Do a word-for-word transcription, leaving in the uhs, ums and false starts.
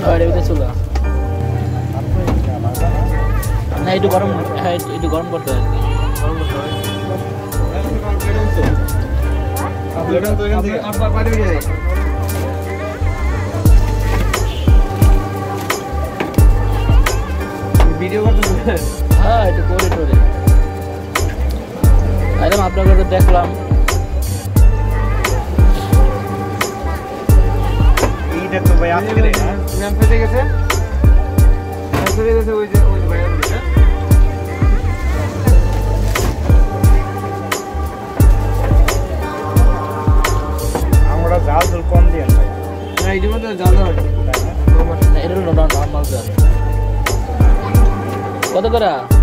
I video করতে হ্যাঁ হ্যাঁ এটা করে করে আইলাম আপনাদের দেখলাম এইটা তো ভাই আজকে রে নাম ফেলে গেছে ফেলে গেছে ওই যে ওই ভাই ওইটা আমরা জাল জল কম দেন ভাই না এইটা মধ্যে জাল আছে না এটা নরমাল জাল কত করে